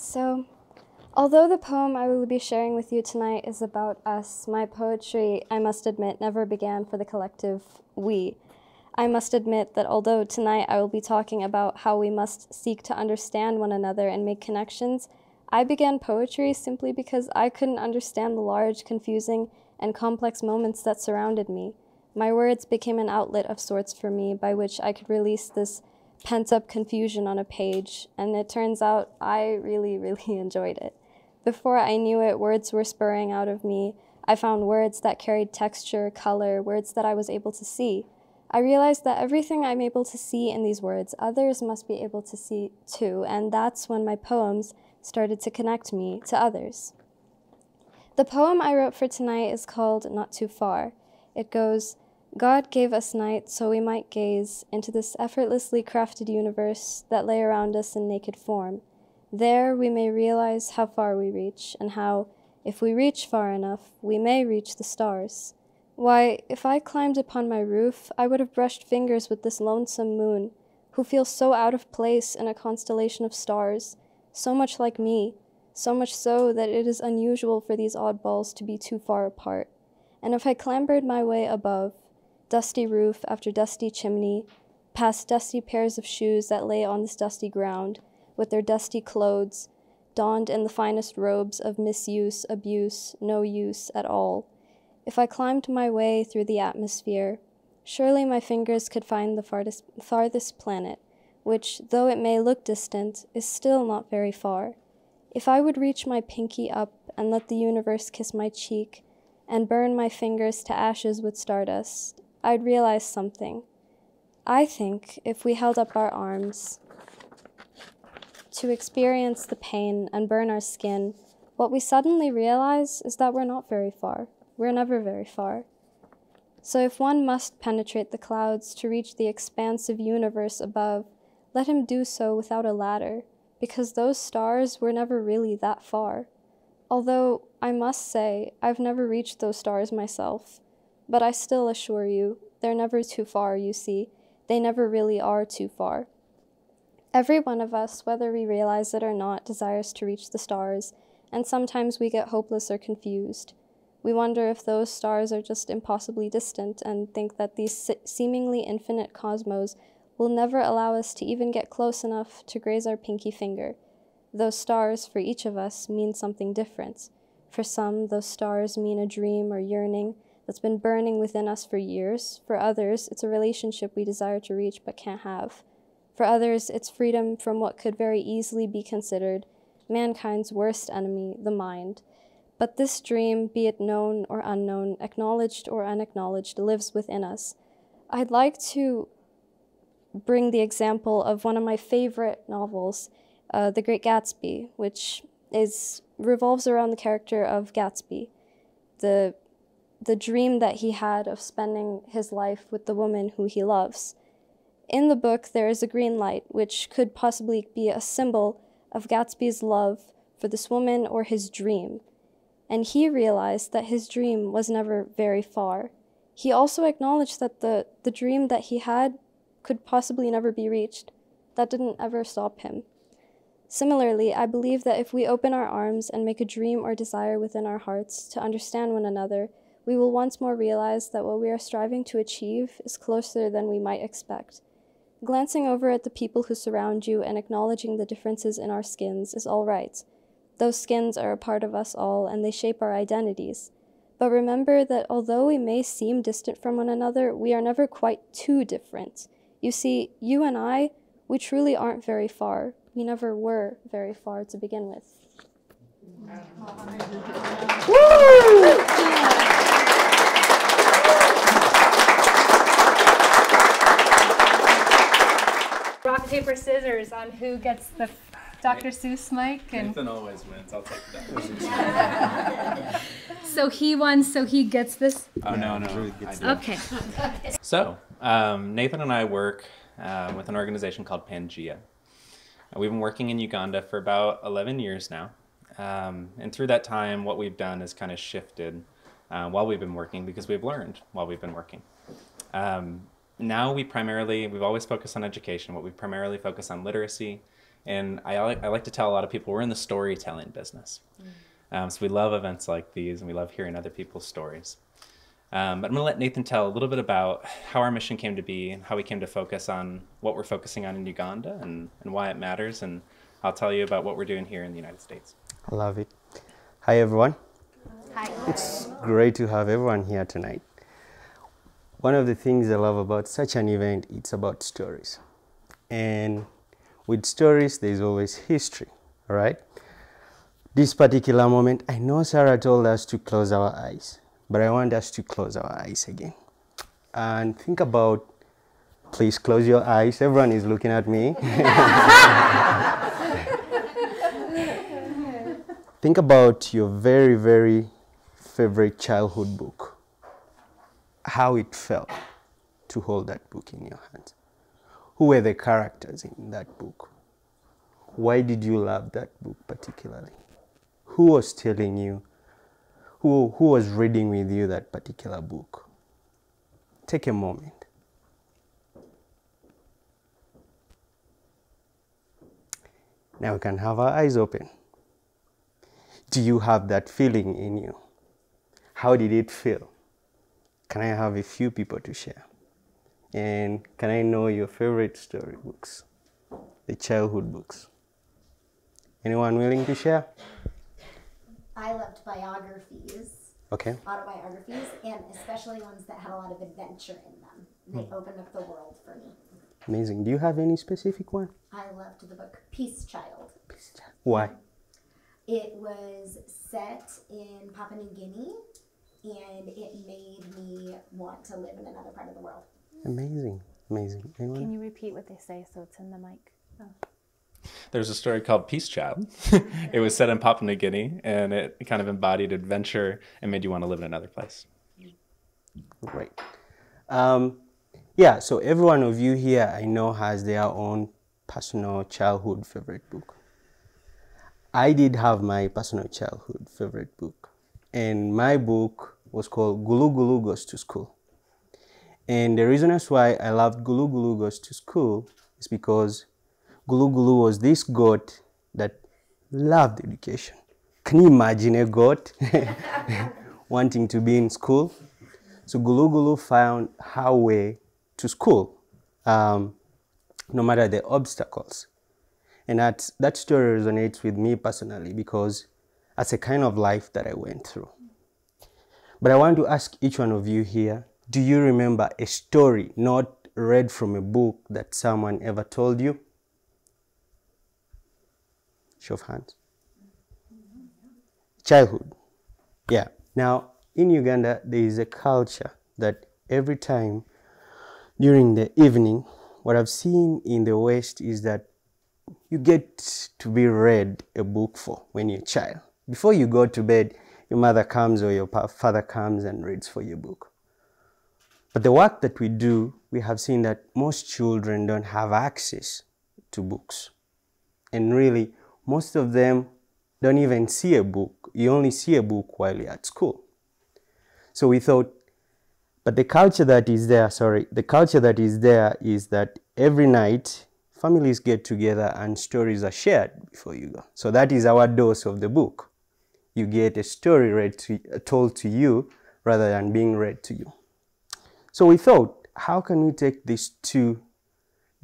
So, although the poem I will be sharing with you tonight is about us, my poetry, I must admit, never began for the collective we. I must admit that although tonight I will be talking about how we must seek to understand one another and make connections, I began poetry simply because I couldn't understand the large, confusing, and complex moments that surrounded me. My words became an outlet of sorts for me by which I could release this pent-up confusion on a page, and it turns out I really enjoyed it. Before I knew it, words were spurring out of me. I found words that carried texture, color, words that I was able to see. I realized that everything I'm able to see in these words, others must be able to see too, and that's when my poems started to connect me to others. The poem I wrote for tonight is called Not Too Far. It goes, God gave us night so we might gaze into this effortlessly crafted universe that lay around us in naked form. There we may realize how far we reach and how, if we reach far enough, we may reach the stars. Why, if I climbed upon my roof, I would have brushed fingers with this lonesome moon, who feels so out of place in a constellation of stars, so much like me, so much so that it is unusual for these oddballs to be too far apart. And if I clambered my way above, dusty roof after dusty chimney, past dusty pairs of shoes that lay on this dusty ground, with their dusty clothes, donned in the finest robes of misuse, abuse, no use at all. If I climbed my way through the atmosphere, surely my fingers could find the farthest planet, which, though it may look distant, is still not very far. If I would reach my pinky up and let the universe kiss my cheek, and burn my fingers to ashes with stardust, I'd realize something. I think if we held up our arms to experience the pain and burn our skin, what we suddenly realize is that we're not very far. We're never very far. So if one must penetrate the clouds to reach the expansive universe above, let him do so without a ladder, because those stars were never really that far. Although, I must say, I've never reached those stars myself, but I still assure you, they're never too far, you see. They never really are too far. Every one of us, whether we realize it or not, desires to reach the stars, and sometimes we get hopeless or confused. We wonder if those stars are just impossibly distant and think that these seemingly infinite cosmos will never allow us to even get close enough to graze our pinky finger. Those stars, for each of us, mean something different. For some, those stars mean a dream or yearning that's been burning within us for years. For others, it's a relationship we desire to reach but can't have. For others, it's freedom from what could very easily be considered mankind's worst enemy, the mind. But this dream, be it known or unknown, acknowledged or unacknowledged, lives within us. I'd like to bring the example of one of my favorite novels, The Great Gatsby, which revolves around the character of Gatsby, the dream that he had of spending his life with the woman who he loves. In the book, there is a green light, which could possibly be a symbol of Gatsby's love for this woman or his dream. And he realized that his dream was never very far. He also acknowledged that the dream that he had could possibly never be reached. That didn't ever stop him. Similarly, I believe that if we open our arms and make a dream or desire within our hearts to understand one another, we will once more realize that what we are striving to achieve is closer than we might expect. Glancing over at the people who surround you and acknowledging the differences in our skins is all right. Those skins are a part of us all, and they shape our identities. But remember that although we may seem distant from one another, we are never quite too different. You see, you and I, we truly aren't very far. We never were very far to begin with. Rock, paper, scissors on who gets the Dr. Seuss mic. And Nathan always wins. I'll take that. So he won, so he gets this? Oh, yeah, no. Okay. So Nathan and I work with an organization called Pangea. We've been working in Uganda for about 11 years now, and through that time, what we've done is kind of shifted while we've been working, because we've learned while we've been working. Now we've always focused on education. What we primarily focus on literacy And I like to tell a lot of people we're in the storytelling business. So we love events like these, and we love hearing other people's stories. But I'm going to let Nathan tell a little bit about how our mission came to be and how we came to focus on what we're focusing on in Uganda and why it matters. And I'll tell you about what we're doing here in the United States. I love it. Hi, everyone. Hi. It's great to have everyone here tonight. One of the things I love about such an event, it's about stories. And with stories, there's always history, all right? This particular moment, I know Sarah told us to close our eyes, but I want us to close our eyes again. And think about, please close your eyes. Everyone is looking at me. Think about your very, very favorite childhood book. How it felt to hold that book in your hands. Who were the characters in that book? Why did you love that book particularly? Who was telling you? Who was reading with you that particular book? Take a moment. Now we can have our eyes open. Do you have that feeling in you? How did it feel? Can I have a few people to share? And can I know your favorite story books? The childhood books. Anyone willing to share? I loved biographies, autobiographies, and especially ones that had a lot of adventure in them. They opened up the world for me. Amazing. Do you have any specific one? I loved the book Peace Child. Peace Child. Why? It was set in Papua New Guinea, and it made me want to live in another part of the world. Amazing. Amazing. Anyone? Can you repeat what they say so it's in the mic? Oh. There's a story called Peace Child. It was set in Papua New Guinea, and it kind of embodied adventure and made you want to live in another place. Great. Yeah, so every one of you here I know has their own personal childhood favorite book. I did have my personal childhood favorite book, and my book was called Gulu Gulu Goes to School. And the reason as why I loved Gulu Gulu Goes to School is because Gulu Gulu was this god that loved education. Can you imagine a god wanting to be in school? So Gulu Gulu found her way to school, no matter the obstacles. And that story resonates with me personally because that's a kind of life that I went through. But I want to ask each one of you here, do you remember a story not read from a book that someone ever told you? Show of hands. Childhood. Yeah. Now, in Uganda, there is a culture that every time during the evening, what I've seen in the West is that you get to be read a book for when you're a child. Before you go to bed, your mother comes or your father comes and reads for your book. But the work that we do, we have seen that most children don't have access to books. And really, most of them don't even see a book. You only see a book while you're at school. So we thought, but the culture that is there, is that every night families get together and stories are shared before you go. So that is our dose of the book. You get a story told to you rather than being read to you. So we thought, how can we take these two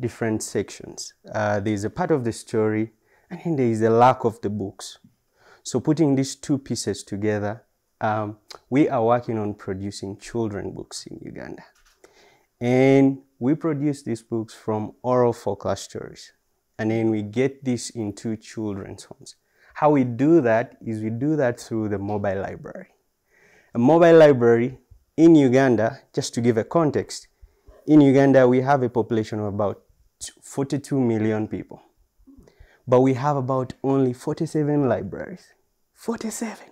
different sections? There's a part of the story, and there is a lack of the books. So putting these two pieces together, we are working on producing children books in Uganda. And we produce these books from oral folklore stories. And then we get this into children's homes. How we do that is we do that through the mobile library. A mobile library in Uganda, just to give a context, in Uganda we have a population of about 42 million people. But we have about only 47 libraries. 47.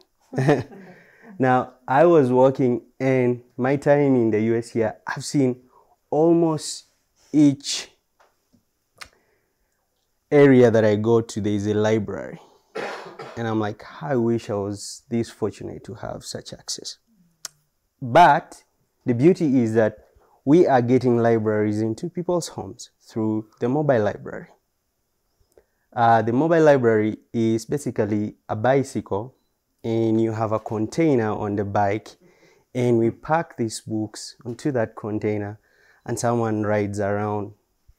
Now, I was working in my time in the US here, I've seen almost each area that I go to, there is a library. And I'm like, I wish I was this fortunate to have such access. But the beauty is that we are getting libraries into people's homes through the mobile library. The mobile library is basically a bicycle, and you have a container on the bike, and we pack these books onto that container, and someone rides around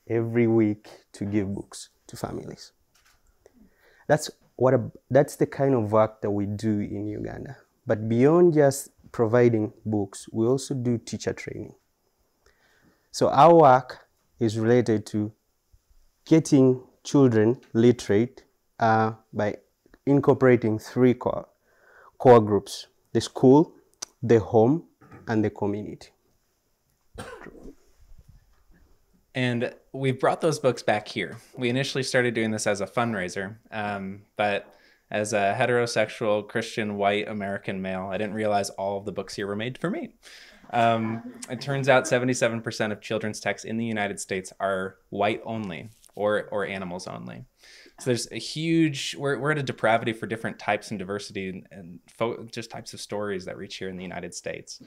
every week to give books to families. That's the kind of work that we do in Uganda. But beyond just providing books, we also do teacher training. So our work is related to getting children literate by incorporating three core groups: the school, the home, and the community. And we've brought those books back here. We initially started doing this as a fundraiser, but as a heterosexual, Christian, white American male, I didn't realize all of the books here were made for me. It turns out 77% of children's texts in the United States are white only or animals only. So there's a huge, we're at a depravity for different types and diversity and just types of stories that reach here in the United States.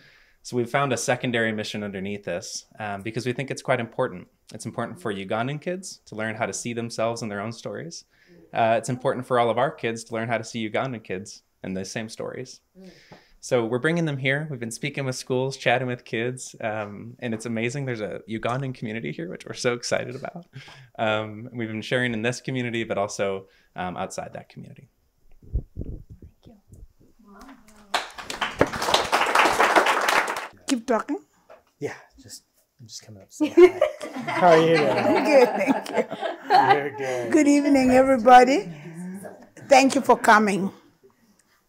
So we've found a secondary mission underneath this because we think it's quite important. It's important for Ugandan kids to learn how to see themselves in their own stories. It's important for all of our kids to learn how to see Ugandan kids in those same stories. So we're bringing them here. We've been speaking with schools, chatting with kids, and it's amazing. There's a Ugandan community here, which we're so excited about. We've been sharing in this community, but also outside that community. Keep talking. Yeah, I'm just coming up. How are you doing? Good, thank you. Very good. Good evening, everybody. Thank you for coming.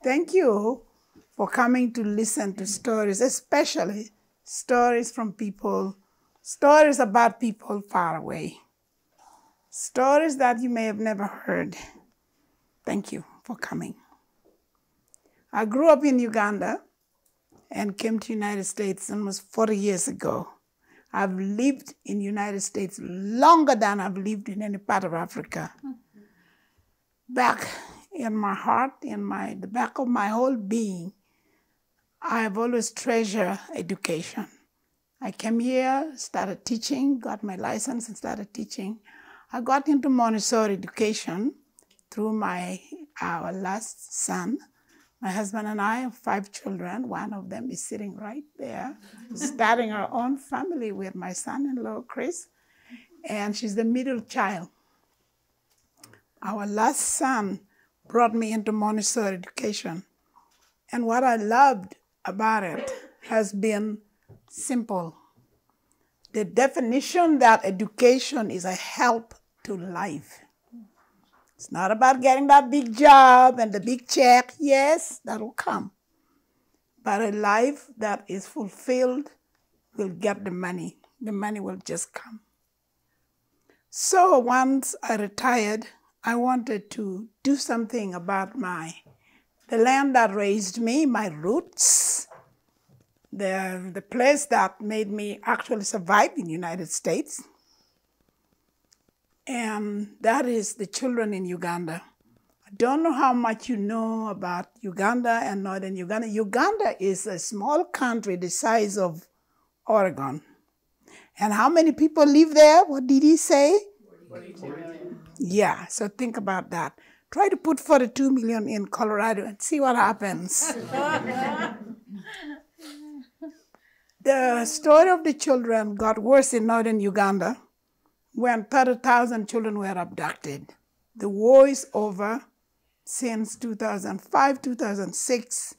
Thank you for coming to listen to stories, especially stories from people, stories about people far away, stories that you may have never heard. Thank you for coming. I grew up in Uganda and came to United States almost 40 years ago. I've lived in United States longer than I've lived in any part of Africa. Back in my heart, the back of my whole being, I've always treasured education. I came here, started teaching, got my license and started teaching. I got into Montessori education through our last son. My husband and I have 5 children. One of them is sitting right there, starting our own family with my son-in-law, Chris, and she's the middle child. Our last son brought me into Montessori education. And what I loved about it has been simple. The definition that education is a help to life. It's not about getting that big job and the big check. Yes, that will come. But a life that is fulfilled will get the money. The money will just come. So once I retired, I wanted to do something about the land that raised me, my roots, the place that made me actually survive in the United States. And that is the children in Uganda. I don't know how much you know about Uganda and northern Uganda. Uganda is a small country the size of Oregon. And how many people live there? What did he say? 42 million. Yeah, so think about that. Try to put 42 million in Colorado and see what happens. The story of the children got worse in northern Uganda when 30,000 children were abducted. The war is over since 2005, 2006,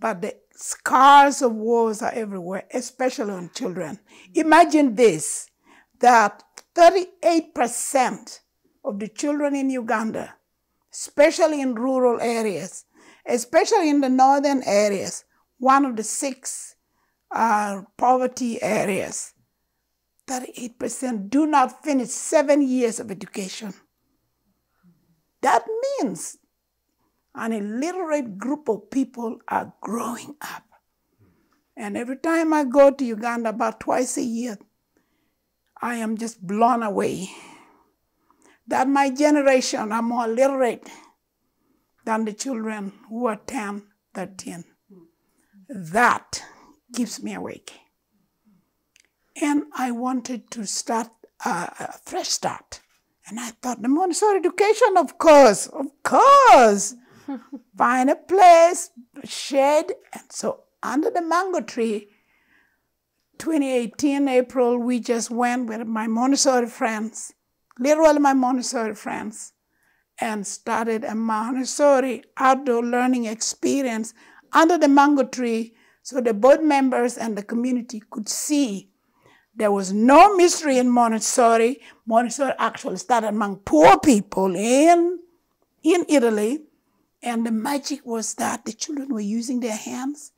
but the scars of wars are everywhere, especially on children. Imagine this, that 38% of the children in Uganda, especially in rural areas, especially in the northern areas, one of the 6 poverty areas, 38% do not finish 7 years of education. That means an illiterate group of people are growing up. And every time I go to Uganda, about twice a year, I am just blown away that my generation are more literate than the children who are 10, 13. That keeps me awake. And I wanted to start a fresh start, And I thought, the Montessori education, of course. Find a place, shed. And so under the mango tree, 2018 April, we just went with my Montessori friends, literally my Montessori friends, and started a Montessori outdoor learning experience under the mango tree so the board members and the community could see there was no mystery in Montessori. Montessori actually started among poor people in Italy. And the magic was that the children were using their hands,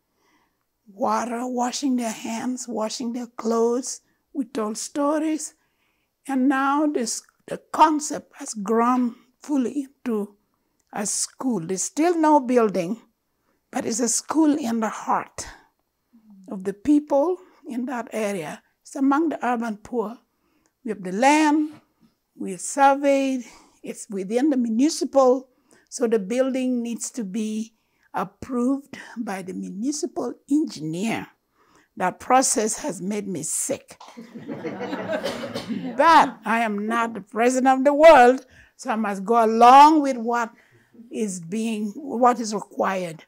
water, washing their hands, washing their clothes. We told stories. And now the concept has grown fully to a school. There's still no building, but it's a school in the heart of the people in that area. It's among the urban poor. We have the land, we surveyed, it's within the municipal, so the building needs to be approved by the municipal engineer. That process has made me sick. But I am not the president of the world, so I must go along with what is required.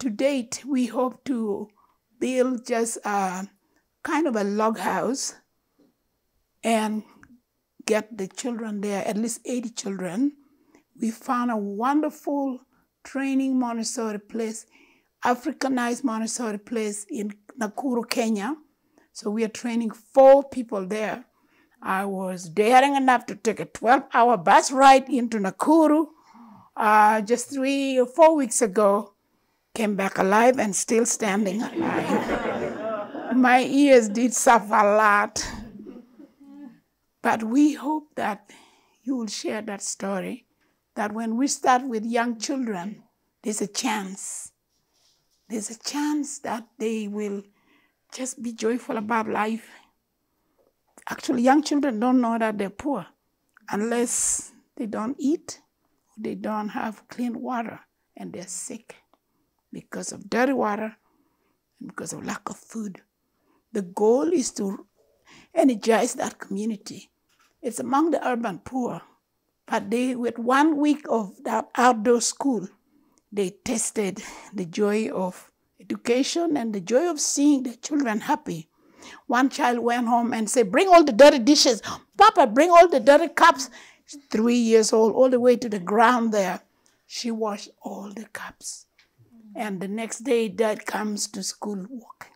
To date, we hope to build just a kind of a log house and get the children there, at least 80 children. We found a wonderful training Montessori place, Africanized Montessori place in Nakuru, Kenya. So we are training 4 people there. I was daring enough to take a 12-hour bus ride into Nakuru just 3 or 4 weeks ago. Came back alive and still standing alive. My ears did suffer a lot. But we hope that you will share that story, that when we start with young children, there's a chance. There's a chance that they will just be joyful about life. Actually, young children don't know that they're poor unless they don't eat, they don't have clean water, and they're sick because of dirty water and because of lack of food. The goal is to energize that community. It's among the urban poor, but they, with 1 week of that outdoor school, they tested the joy of education and the joy of seeing the children happy. One child went home and said, bring all the dirty dishes. Papa, bring all the dirty cups. 3 years old, all the way to the ground there. She washed all the cups. And the next day, Dad comes to school walking.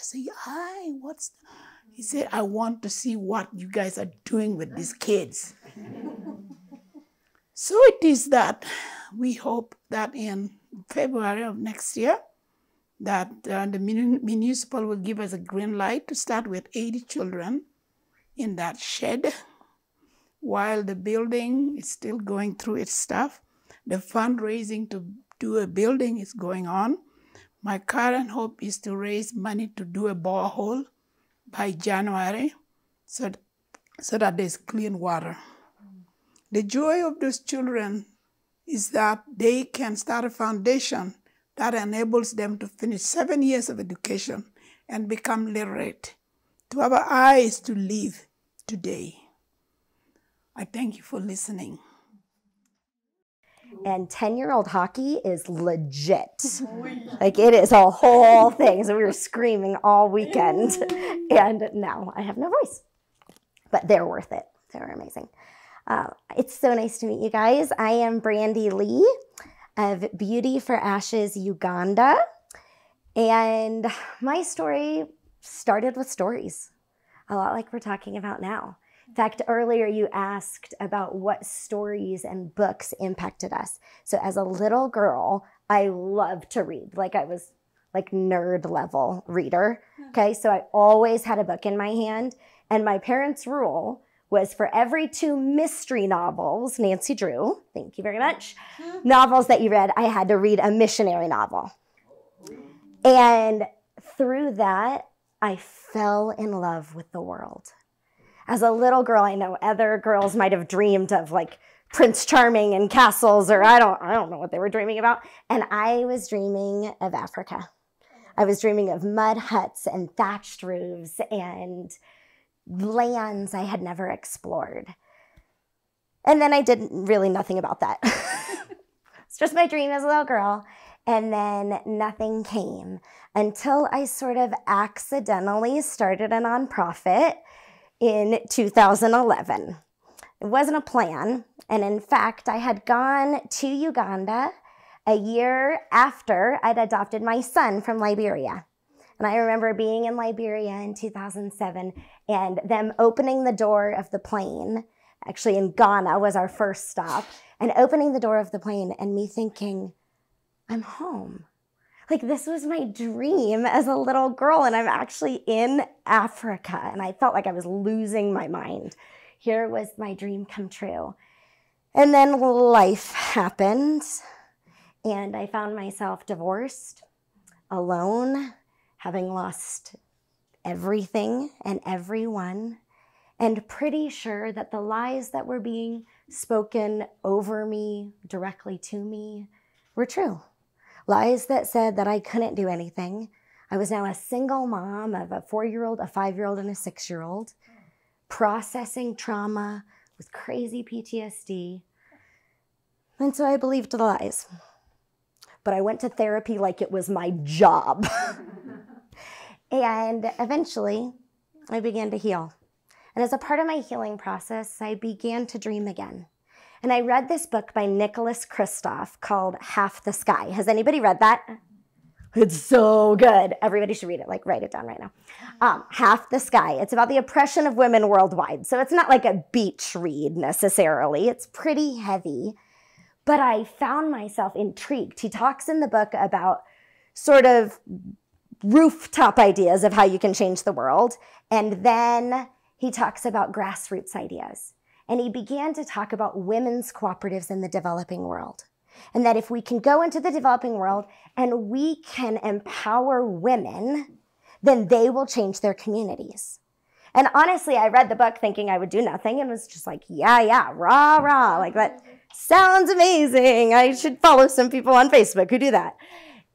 I say, hi, what's that? He said, I want to see what you guys are doing with these kids. So it is that we hope that in February of next year, that the municipal will give us a green light to start with 80 children in that shed, while the building is still going through its stuff. The fundraising to do a building is going on. My current hope is to raise money to do a borehole by January so that there's clean water. The joy of those children is that they can start a foundation that enables them to finish 7 years of education and become literate, to have eyes to live today. I thank you for listening. And 10-year-old hockey is legit. Like, it is a whole thing. So we were screaming all weekend. And now I have no voice. But they're worth it. They were amazing. It's so nice to meet you guys. I am Brandi Lea of Beauty for Ashes Uganda. And my story started with stories, a lot like we're talking about now. In fact, earlier you asked about what stories and books impacted us. So as a little girl, I loved to read. Like, I was like nerd level reader, okay? So I always had a book in my hand, and my parents' rule was for every 2 mystery novels, Nancy Drew, thank you very much, novels that you read, I had to read a missionary novel. And through that, I fell in love with the world. As a little girl, I know other girls might have dreamed of like Prince Charming and castles, or I don't know what they were dreaming about. And I was dreaming of Africa. I was dreaming of mud huts and thatched roofs and lands I had never explored. And then I did really nothing about that. It's just my dream as a little girl. And then nothing came until I sort of accidentally started a nonprofit in 2011. It wasn't a plan. And in fact, I had gone to Uganda a year after I'd adopted my son from Liberia. And I remember being in Liberia in 2007 and them opening the door of the plane. Actually, in Ghana was our first stop. And opening the door of the plane and me thinking, I'm home. Like, this was my dream as a little girl, and I'm actually in Africa. And I felt like I was losing my mind. Here was my dream come true. And then life happened, and I found myself divorced, alone, having lost everything and everyone, and pretty sure that the lies that were being spoken over me, directly to me, were true. Lies that said that I couldn't do anything. I was now a single mom of a 4-year-old, a 5-year-old, and a 6-year-old, processing trauma with crazy PTSD. And so I believed the lies. But I went to therapy like it was my job. And eventually, I began to heal. And as a part of my healing process, I began to dream again. And I read this book by Nicholas Kristof called Half the Sky. Has anybody read that? It's so good. Everybody should read it. Like, write it down right now. Half the Sky. It's about the oppression of women worldwide. So it's not like a beach read necessarily. It's pretty heavy. But I found myself intrigued. He talks in the book about sort of rooftop ideas of how you can change the world. And then he talks about grassroots ideas. And he began to talk about women's cooperatives in the developing world. And that if we can go into the developing world and we can empower women, then they will change their communities. And honestly, I read the book thinking I would do nothing and was just like, yeah, yeah, rah, rah. Like, that sounds amazing. I should follow some people on Facebook who do that.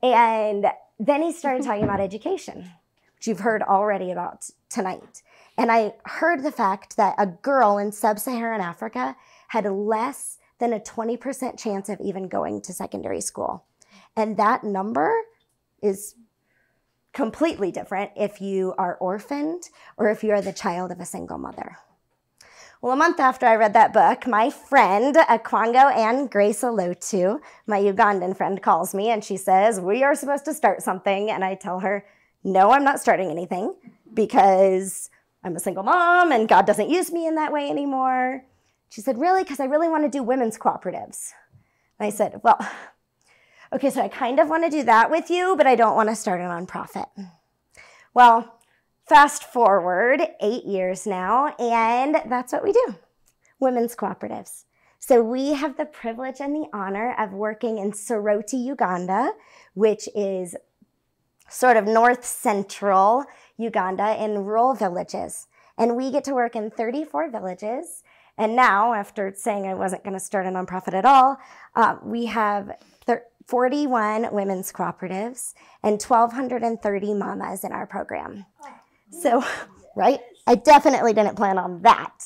And then he started talking about education, which you've heard already about tonight. And I heard the fact that a girl in sub-Saharan Africa had less than a 20% chance of even going to secondary school. And that number is completely different if you are orphaned or if you are the child of a single mother. Well, a month after I read that book, my friend, Akwango and Grace Alotu, my Ugandan friend, calls me and she says, we are supposed to start something. And I tell her, no, I'm not starting anything because I'm a single mom and God doesn't use me in that way anymore. She said, really? Because I really want to do women's cooperatives. And I said, well, okay, so I kind of want to do that with you, but I don't want to start a nonprofit. Well, fast forward 8 years now, and that's what we do, women's cooperatives. So we have the privilege and the honor of working in Soroti, Uganda, which is sort of north-central Uganda in rural villages. And we get to work in 34 villages. And now, after saying I wasn't going to start a nonprofit at all, we have 41 women's cooperatives and 1,230 mamas in our program. So, right? I definitely didn't plan on that.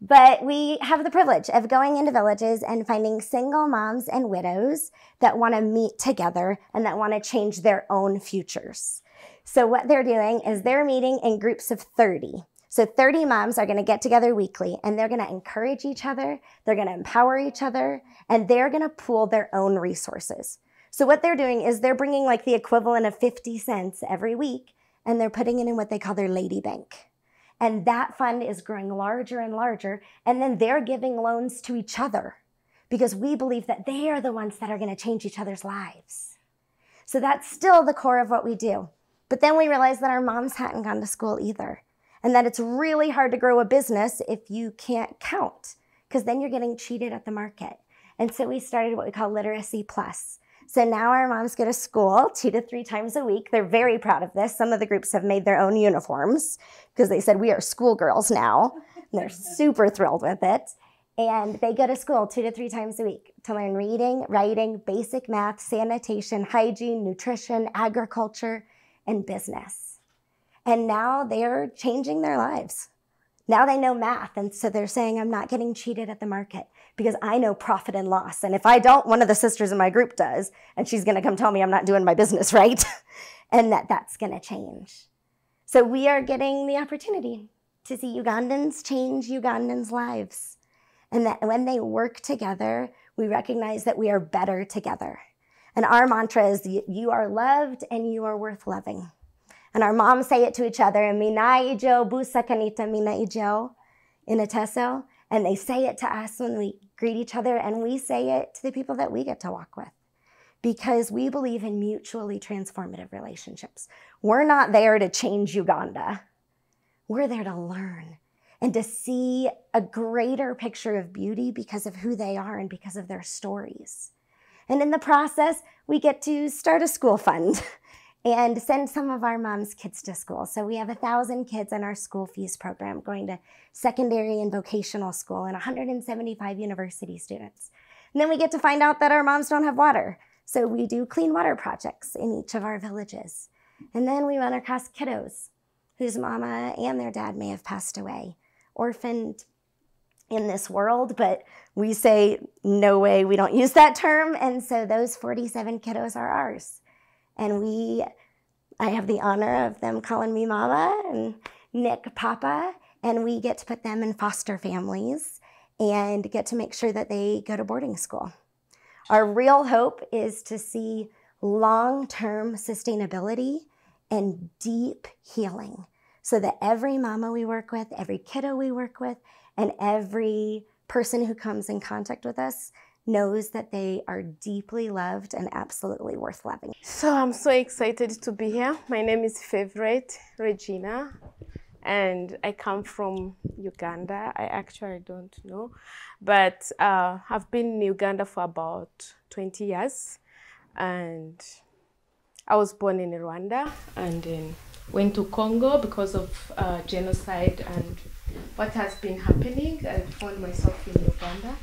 But we have the privilege of going into villages and finding single moms and widows that want to meet together and that want to change their own futures. So what they're doing is they're meeting in groups of 30. So 30 moms are going to get together weekly, and they're going to encourage each other, they're going to empower each other, and they're going to pool their own resources. So what they're doing is they're bringing like the equivalent of 50 cents every week, and they're putting it in what they call their lady bank. And that fund is growing larger and larger, and then they're giving loans to each other because we believe that they are the ones that are going to change each other's lives. So that's still the core of what we do. But then we realized that our moms hadn't gone to school either. And that it's really hard to grow a business if you can't count, because then you're getting cheated at the market. And so we started what we call Literacy Plus. So now our moms go to school 2 to 3 times a week. They're very proud of this. Some of the groups have made their own uniforms because they said, we are schoolgirls now. And they're super thrilled with it. And they go to school 2 to 3 times a week to learn reading, writing, basic math, sanitation, hygiene, nutrition, agriculture, and business. And now they're changing their lives. Now they know math, and so they're saying, I'm not getting cheated at the market because I know profit and loss. And if I don't, one of the sisters in my group does, and she's gonna come tell me I'm not doing my business right, and that's gonna change. So we are getting the opportunity to see Ugandans change Ugandans' lives. And that when they work together, we recognize that we are better together. And our mantra is, you are loved and you are worth loving. And our moms say it to each other, and Minaijo busa kanita minaijo in Ateso. And they say it to us when we greet each other, and we say it to the people that we get to walk with, because we believe in mutually transformative relationships. We're not there to change Uganda. We're there to learn and to see a greater picture of beauty because of who they are and because of their stories. And in the process, we get to start a school fund and send some of our moms' kids to school. So we have 1,000 kids in our school fees program going to secondary and vocational school, and 175 university students. And then we get to find out that our moms don't have water. So we do clean water projects in each of our villages. And then we run across kiddos whose mama and their dad may have passed away, orphaned in this world, but we say, no way, we don't use that term. And so those 47 kiddos are ours. And I have the honor of them calling me mama and Nick papa, and we get to put them in foster families and get to make sure that they go to boarding school. Our real hope is to see long-term sustainability and deep healing, so that every mama we work with, every kiddo we work with, and every person who comes in contact with us knows that they are deeply loved and absolutely worth loving. So I'm so excited to be here. My name is Favourite Regina, and I come from Uganda. I actually don't know, but I've been in Uganda for about 20 years, and I was born in Rwanda and then went to Congo because of genocide and what has been happening. I found myself in Uganda,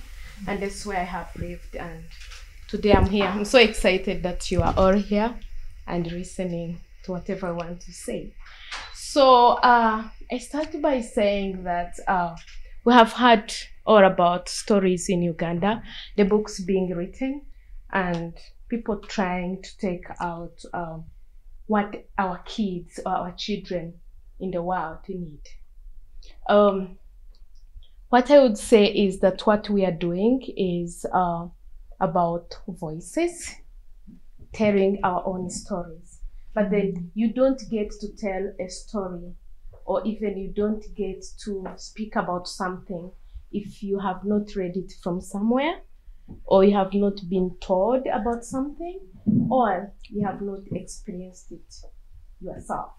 and that's where I have lived, and today I'm here. I'm so excited that you are all here and listening to whatever I want to say. So I started by saying that we have heard all about stories in Uganda, the books being written, and people trying to take out what our kids or our children in the world need. What I would say is that what we are doing is about voices, telling our own stories. But then you don't get to tell a story, or even you don't get to speak about something if you have not read it from somewhere, or you have not been told about something, or you have not experienced it yourself.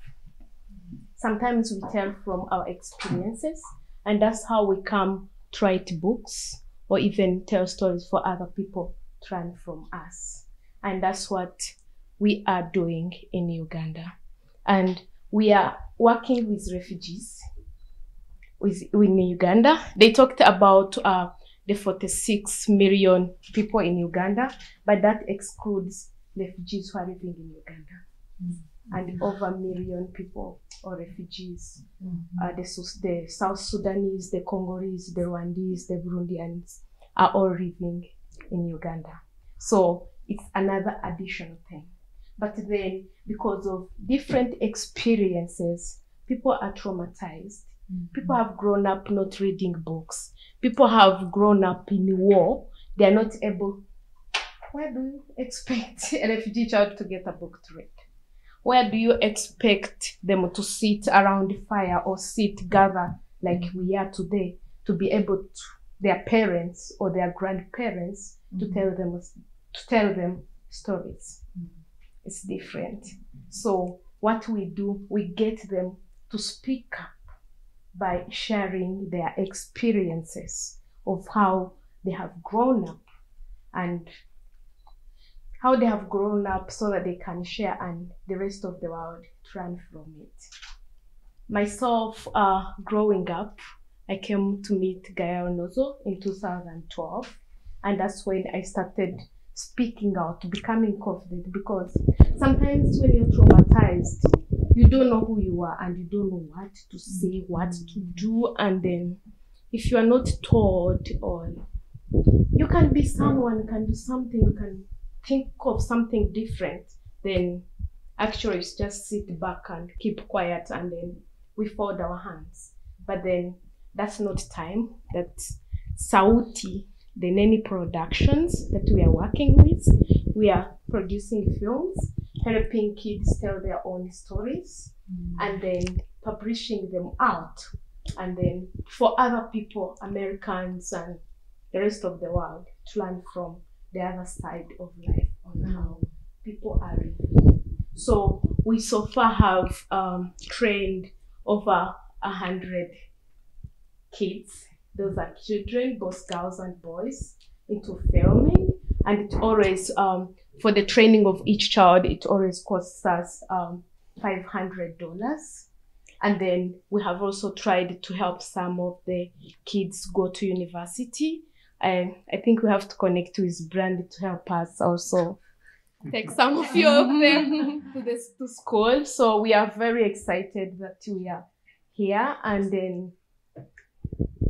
Sometimes we tell from our experiences, and that's how we come to write books or even tell stories for other people to learn from us. And that's what we are doing in Uganda. And we are working with refugees in Uganda. They talked about the 46 million people in Uganda, but that excludes refugees who are living in Uganda. Mm-hmm. And over a million people or refugees, the South Sudanese, the Congolese, the Rwandese, the Burundians are all living in Uganda. So it's another additional thing. But then because of different experiences, people are traumatized. Mm-hmm. People have grown up not reading books. People have grown up in war. They are not able. Where do you expect a refugee child to get a book to read? Where do you expect them to sit around the fire or gather like we are today, to be able to, their parents or their grandparents, to tell them stories? It's different. So what we do, we get them to speak up by sharing their experiences of how they have grown up, and how they have grown up, so that they can share and the rest of the world learn from it. Myself, growing up, I came to meet Gayle Nosal in 2012, and that's when I started speaking out, becoming confident, because sometimes when you're traumatized, you don't know who you are and you don't know what to say, what to do. And then if you are not taught, or you can be someone, can do something, can think of something different, then actually it's just sit back and keep quiet, and then we fold our hands. But then that's not time. That's Sauti, the NeeNee Productions that we are working with. We are producing films, helping kids tell their own stories, and then publishing them out, and then for other people, Americans and the rest of the world, to learn from the other side of life on how people are living. So we so far have trained over 100 kids. Those are children, both girls and boys, into filming. And it always, for the training of each child, it always costs us $500. And then we have also tried to help some of the kids go to university. And I think we have to connect with Brandi to help us also take some of you of them to school. So we are very excited that we are here. And then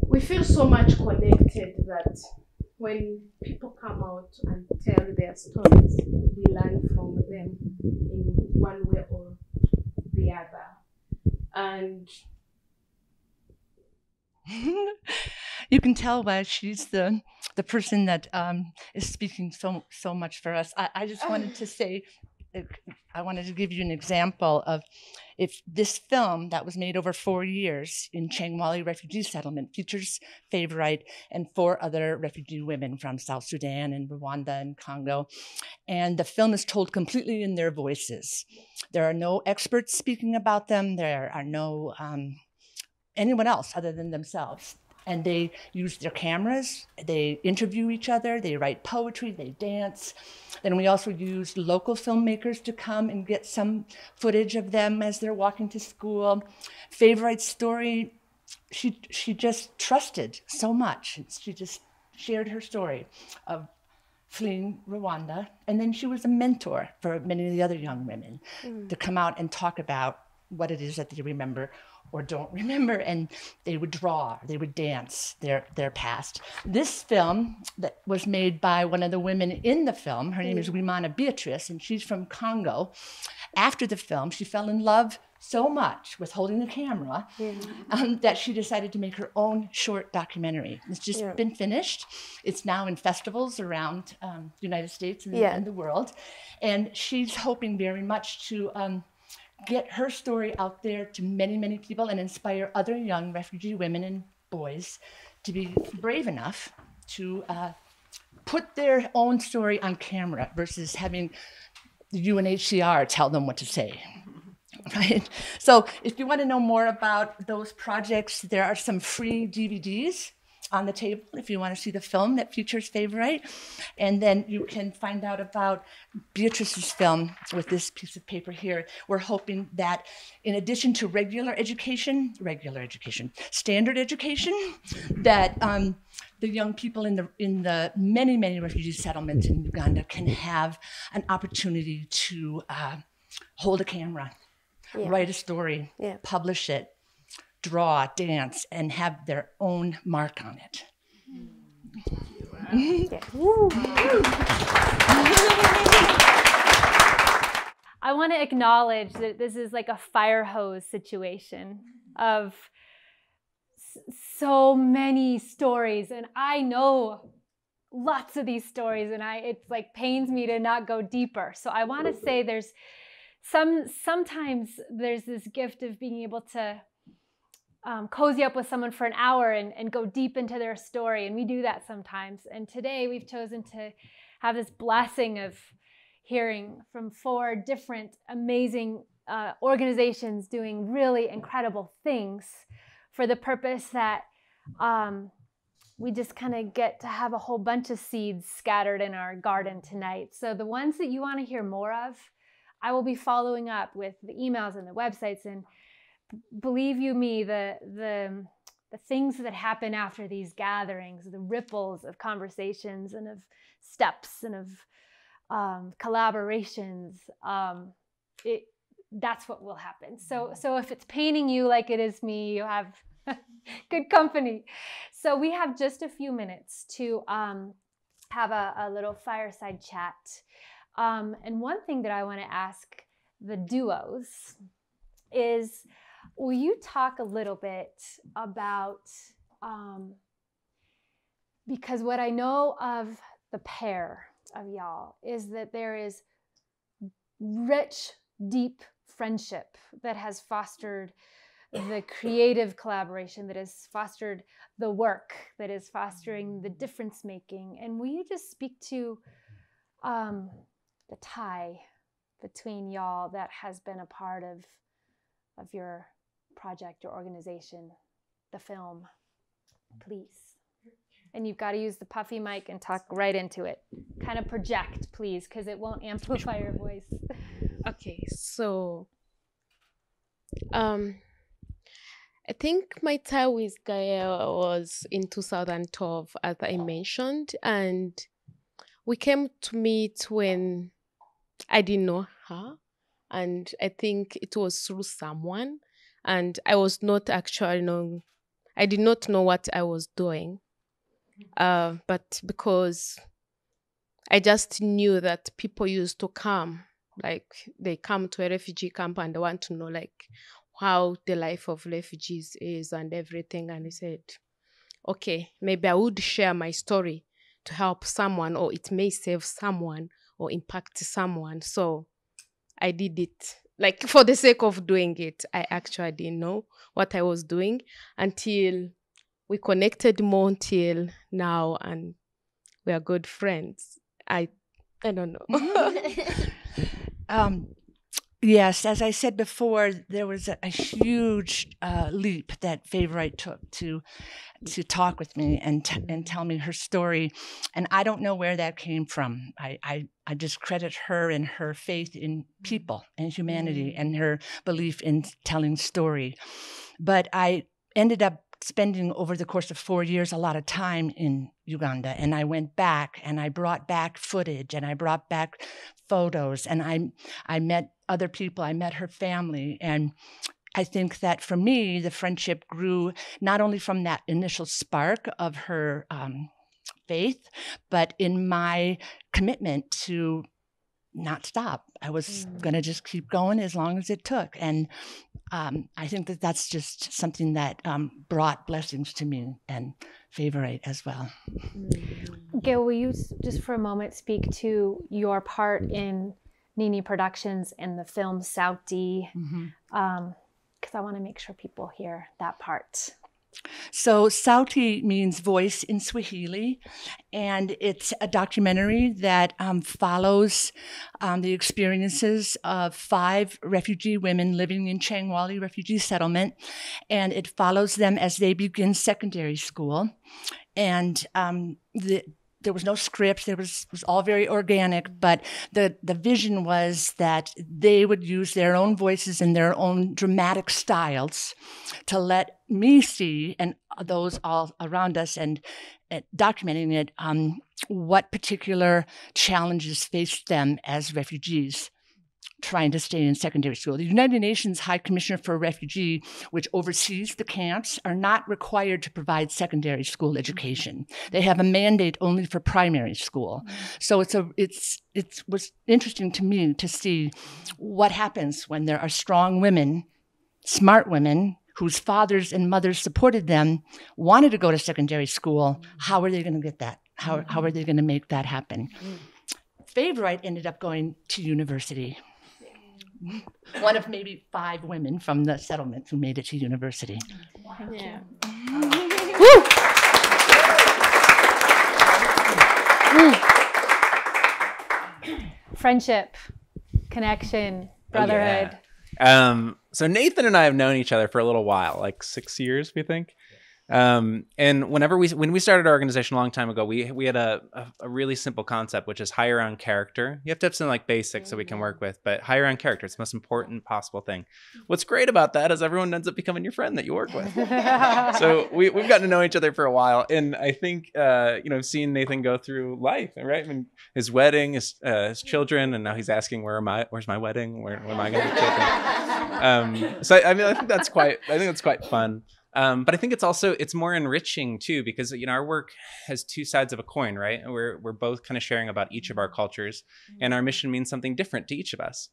we feel so much connected that when people come out and tell their stories, we learn from them in one way or the other. And you can tell why she's the person that is speaking so much for us. I just wanted to say, I wanted to give you an example of if this film that was made over 4 years in Chuangwali refugee settlement features Favourite and 4 other refugee women from South Sudan and Rwanda and Congo. And the film is told completely in their voices. There are no experts speaking about them. There are no anyone else other than themselves. And they use their cameras, they interview each other, they write poetry, they dance. Then we also used local filmmakers to come and get some footage of them as they're walking to school. Favorite's story, she just trusted so much. She just shared her story of fleeing Rwanda. And then she was a mentor for many of the other young women to come out and talk about what it is that they remember or don't remember, and they would draw, they would dance their past. This film that was made by one of the women in the film, her name is Wimana Beatrice, and she's from Congo. After the film, she fell in love so much with holding the camera that she decided to make her own short documentary. It's just been finished. It's now in festivals around the United States and the world. And she's hoping very much to get her story out there to many, many people and inspire other young refugee women and boys to be brave enough to put their own story on camera versus having the UNHCR tell them what to say, right? So if you want to know more about those projects, there are some free DVDs on the table if you want to see the film that features Favourite. And then you can find out about Beatrice's film with this piece of paper here. We're hoping that in addition to standard education, that the young people in the many, many refugee settlements in Uganda can have an opportunity to hold a camera, write a story, publish it, draw, dance, and have their own mark on it. I want to acknowledge that this is like a fire hose situation of so many stories, and I know lots of these stories, and it like pains me to not go deeper. So I want to say there's sometimes there's this gift of being able to cozy up with someone for an hour and go deep into their story. And we do that sometimes. And today we've chosen to have this blessing of hearing from 4 different amazing organizations doing really incredible things for the purpose that we just kind of get to have a whole bunch of seeds scattered in our garden tonight. So the ones that you want to hear more of, I will be following up with the emails and the websites, and believe you me, the things that happen after these gatherings, the ripples of conversations and of steps and of collaborations, that's what will happen. So if it's paining you like it is me, you have good company. So we have just a few minutes to have a little fireside chat. And one thing that I want to ask the duos is, will you talk a little bit about, because what I know of the pair of y'all is that there is rich, deep friendship that has fostered the creative collaboration, that has fostered the work, that is fostering the difference making. And will you just speak to the tie between y'all that has been a part of your project, your organization, the film, please? And you've got to use the puffy mic and talk right into it. Kind of project, please, because it won't amplify your voice. Okay, so I think my tie with Gayle was in 2012, as I mentioned, and we came to meet when I didn't know her, and I think it was through someone, and I was not actually knowing, I did not know what I was doing, but because I just knew that people used to come, like they come to a refugee camp and they want to know like how the life of refugees is and everything. And I said, okay, maybe I would share my story to help someone, or it may save someone or impact someone. So I did it, like for the sake of doing it. I actually didn't know what I was doing until we connected more until now, and we are good friends. I don't know. Yes, as I said before, there was a huge leap that Favourite took to talk with me and tell me her story. And I don't know where that came from. I just credit her and her faith in people and humanity and her belief in telling story. But I ended up spending over the course of 4 years a lot of time in Uganda, and I went back and I brought back footage and I brought back photos, and I met other people, I met her family, and I think that for me the friendship grew not only from that initial spark of her faith, but in my commitment to not stop. I was gonna just keep going as long as it took. And I think that that's just something that brought blessings to me and Favourite as well. Gayle, will you just for a moment speak to your part in NeeNee Productions and the film Sauti? Because I want to make sure people hear that part. So Sauti means voice in Swahili, and it's a documentary that follows the experiences of 5 refugee women living in Chuangwali refugee settlement, and it follows them as they begin secondary school. And there was no script, it was all very organic, but the vision was that they would use their own voices and their own dramatic styles to let me see, and those all around us, and documenting it, what particular challenges faced them as refugees trying to stay in secondary school. The United Nations High Commissioner for Refugee, which oversees the camps, are not required to provide secondary school education. They have a mandate only for primary school. So it was interesting to me to see what happens when there are strong women, smart women, whose fathers and mothers supported them, wanted to go to secondary school. How are they going to get that? How are they going to make that happen? Favourite ended up going to university. One of maybe 5 women from the settlement who made it to university. Wow. Yeah. Friendship, connection, brotherhood. So Nathan and I have known each other for a little while, like 6 years, we think. And when we started our organization a long time ago, we had a really simple concept, which is hire on character. You have to have something like basics that we can work with, but hire on character. It's the most important possible thing. What's great about that is everyone ends up becoming your friend that you work with. So we've gotten to know each other for a while. And I think, you know, seeing Nathan go through life, right? I mean, his wedding, his children, and now he's asking, where's my wedding? Where am I going to have children? So I mean, I think that's quite fun. But I think it's also, it's more enriching too, because, you know, our work has two sides of a coin, right? We're both kind of sharing about each of our cultures, and our mission means something different to each of us.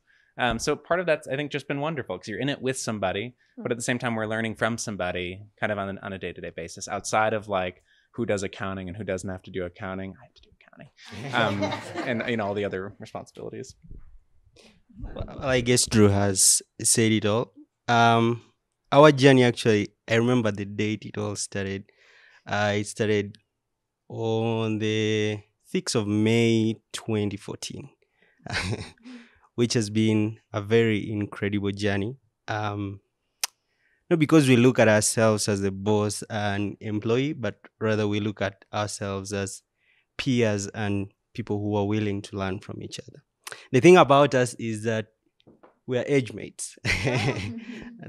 So part of that's, I think, just been wonderful, because you're in it with somebody, but at the same time, we're learning from somebody kind of on a day-to-day basis, outside of like who does accounting and who doesn't have to do accounting. I have to do accounting, and, you know, all the other responsibilities. Well, I guess Drew has said it all. Our journey, actually, I remember the date it all started. It started on the 6th of May, 2014, which has been a very incredible journey. Not because we look at ourselves as the boss and employee, but rather we look at ourselves as peers and people who are willing to learn from each other. The thing about us is that we are age mates.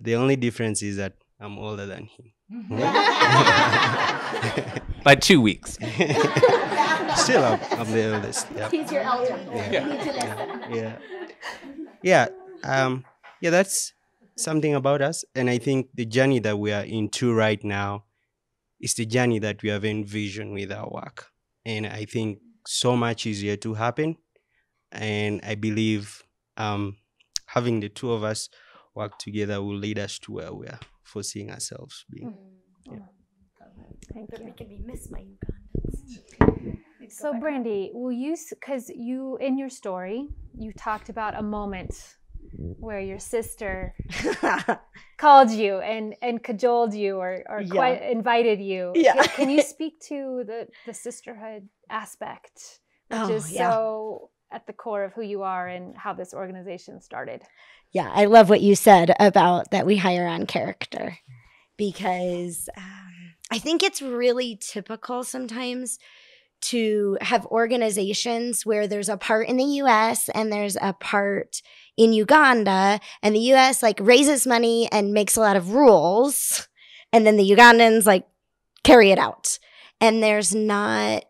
The only difference is that I'm older than him. By 2 weeks. Still, I'm the oldest. Yep. He's your elder. Yeah. Yeah, that's something about us. And I think the journey that we are into right now is the journey that we have envisioned with our work. And I think so much is yet to happen. And I believe having the two of us work together will lead us to where we are foreseeing ourselves being. Mm-hmm. Yeah. They're making me miss my Ugandans. So Brandi, will you, because you, in your story, you talked about a moment where your sister called you and cajoled you or quite invited you. Yeah. Can you speak to the sisterhood aspect, which is so at the core of who you are and how this organization started? Yeah, I love what you said about that we hire on character, because I think it's really typical sometimes to have organizations where there's a part in the U.S. and there's a part in Uganda, and the U.S. like raises money and makes a lot of rules, and then the Ugandans like carry it out. And there's not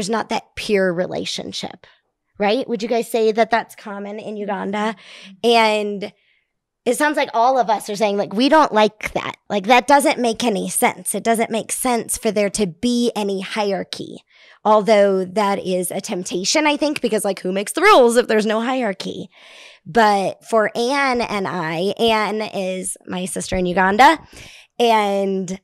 that peer relationship, right? Would you guys say that that's common in Uganda? And it sounds like all of us are saying, like, we don't like that. Like, that doesn't make any sense. It doesn't make sense for there to be any hierarchy, although that is a temptation, I think, because, like, who makes the rules if there's no hierarchy? But for Anne and I, Anne is my sister in Uganda, and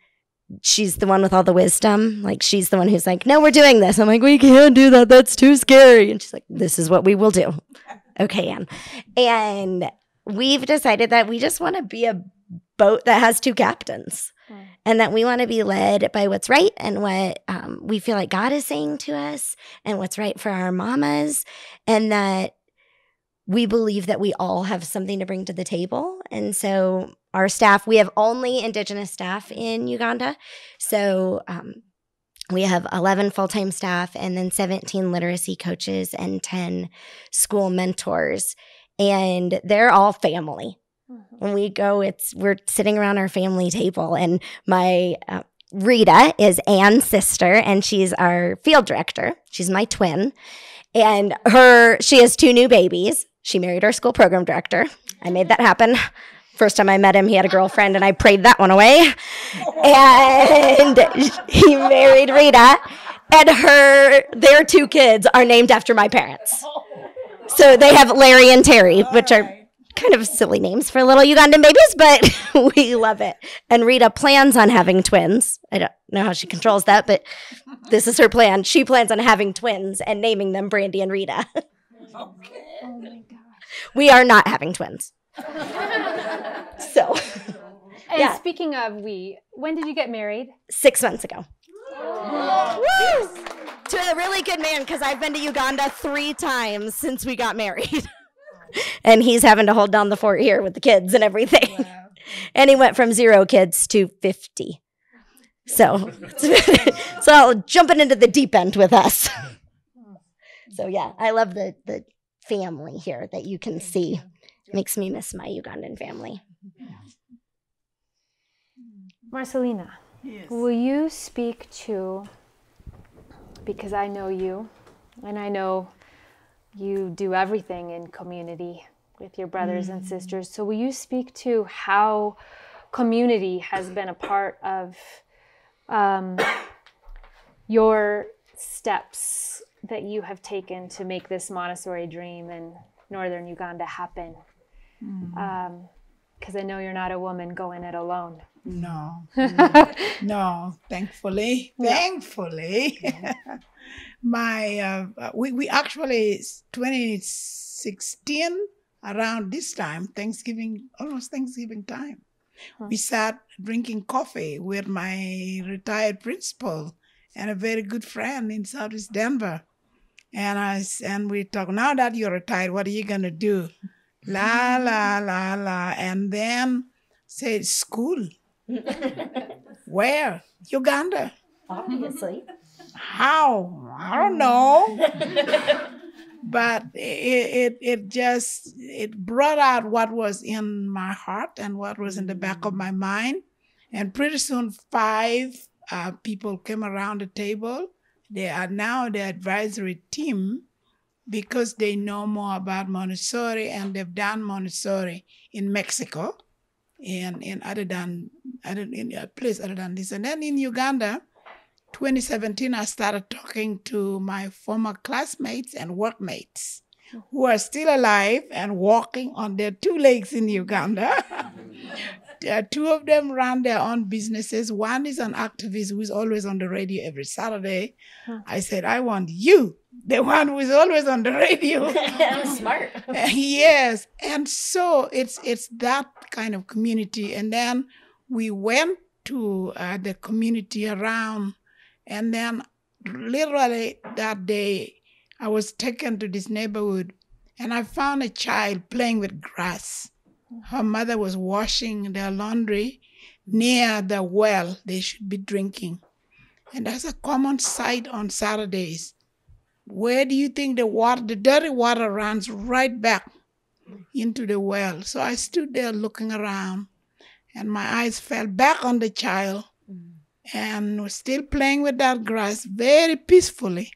she's the one with all the wisdom. Like, she's the one who's like, no, we're doing this. I'm like, we can't do that. That's too scary. And she's like, this is what we will do. Okay, Anne. And we've decided that we just want to be a boat that has two captains, and that we want to be led by what's right and what we feel like God is saying to us and what's right for our mamas, and that we believe that we all have something to bring to the table. And so our staff, we have only Indigenous staff in Uganda. So we have 11 full-time staff and then 17 literacy coaches and 10 school mentors. And they're all family. When we go, we're sitting around our family table. And my Rita is Anne's sister, and she's our field director. She's my twin. And she has two new babies. She married our school program director. I made that happen. First time I met him, he had a girlfriend, and I prayed that one away. And he married Rita, and their two kids are named after my parents. So they have Larry and Terry, which are kind of silly names for little Ugandan babies, but we love it. And Rita plans on having twins. I don't know how she controls that, but this is her plan. She plans on having twins and naming them Brandi and Rita. Oh my gosh. We are not having twins. So, and speaking of when did you get married? 6 months ago. Oh. Woo! Yes. To a really good man, because I've been to Uganda 3 times since we got married. And he's having to hold down the fort here with the kids and everything. Wow. And he went from 0 kids to 50. So jumping into the deep end with us. So yeah, I love the family here that you can see. Makes me miss my Ugandan family. Marcellina, yes. Will you speak to, because I know you, and I know you do everything in community with your brothers and sisters, so will you speak to how community has been a part of your steps that you have taken to make this Montessori dream in Northern Uganda happen? Because I know you're not a woman going it alone. No, no, no, thankfully, yeah. Thankfully. Yeah. My, we actually, 2016, around this time, Thanksgiving, almost Thanksgiving time, we sat drinking coffee with my retired principal and a very good friend in Southeast Denver. And we talk, now that you're retired, what are you going to do? La, la, la, la. And then said, school. Where? Uganda. Obviously. How? I don't know. But it just, it brought out what was in my heart and what was in the back of my mind. And pretty soon 5 people came around the table. They are now the advisory team because they know more about Montessori, and they've done Montessori in Mexico and in a place other than this. And then in Uganda, 2017, I started talking to my former classmates and workmates who are still alive and walking on their 2 legs in Uganda. There are 2 of them run their own businesses. One is an activist who's always on the radio every Saturday. I said, I want you, the one who's always on the radio. I'm smart. Yes. And so it's that kind of community. And then we went to the community around. And then literally that day, I was taken to this neighborhood and I found a child playing with grass. Her mother was washing their laundry near the well they should be drinking. And that's a common sight on Saturdays. Where do you think the dirty water runs right back into the well? So I stood there looking around and my eyes fell back on the child and was still playing with that grass very peacefully.